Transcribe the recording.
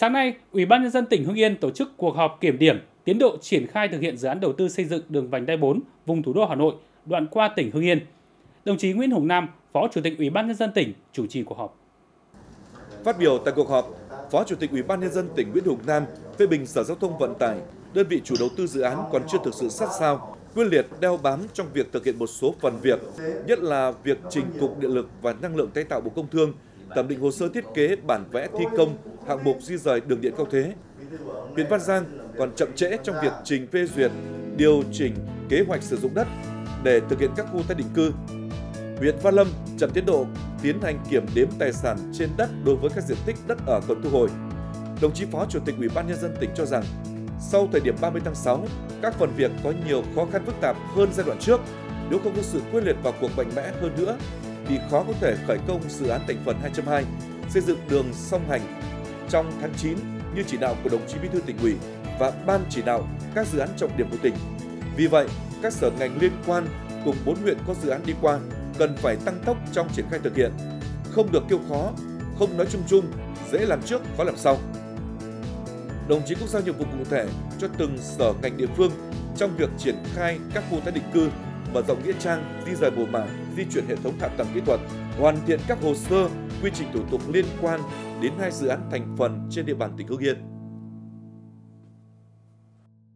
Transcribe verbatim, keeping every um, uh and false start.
Sáng nay, Ủy ban nhân dân tỉnh Hưng Yên tổ chức cuộc họp kiểm điểm tiến độ triển khai thực hiện dự án đầu tư xây dựng đường vành đai bốn vùng thủ đô Hà Nội, đoạn qua tỉnh Hưng Yên. Đồng chí Nguyễn Hùng Nam, Phó Chủ tịch Ủy ban nhân dân tỉnh chủ trì cuộc họp. Phát biểu tại cuộc họp, Phó Chủ tịch Ủy ban nhân dân tỉnh Nguyễn Hùng Nam phê bình Sở Giao thông Vận tải, đơn vị chủ đầu tư dự án còn chưa thực sự sát sao, quyết liệt đeo bám trong việc thực hiện một số phần việc, nhất là việc trình Cục Điện lực và Năng lượng tái tạo Bộ Công Thương thẩm định hồ sơ thiết kế, bản vẽ thi công hạng mục di rời đường điện cao thế. Huyện Văn Giang còn chậm trễ trong việc trình phê duyệt, điều chỉnh kế hoạch sử dụng đất để thực hiện các khu tái định cư. Huyện Văn Lâm chậm tiến độ tiến hành kiểm đếm tài sản trên đất đối với các diện tích đất ở còn thu hồi. Đồng chí Phó Chủ tịch Ủy ban nhân dân tỉnh cho rằng sau thời điểm ba mươi tháng sáu, các phần việc có nhiều khó khăn phức tạp hơn giai đoạn trước. Nếu không có sự quyết liệt vào cuộc mạnh mẽ hơn nữa, thì khó có thể khởi công dự án thành phần hai chấm hai xây dựng đường song hành trong tháng chín như chỉ đạo của đồng chí Bí thư Tỉnh ủy và Ban chỉ đạo các dự án trọng điểm của tỉnh. Vì vậy, các sở ngành liên quan cùng bốn huyện có dự án đi qua cần phải tăng tốc trong triển khai thực hiện, không được kêu khó, không nói chung chung, dễ làm trước, khó làm sau. Đồng chí cũng giao nhiệm vụ cụ thể cho từng sở ngành địa phương trong việc triển khai các khu tái định cư, mở rộng nghĩa trang, di rời mồ mả, di chuyển hệ thống hạ tầng kỹ thuật, hoàn thiện các hồ sơ, quy trình thủ tục liên quan đến hai dự án thành phần trên địa bàn tỉnh Hưng Yên.